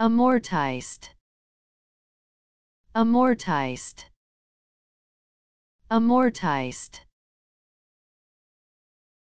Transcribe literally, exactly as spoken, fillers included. amortized, amortized, amortized.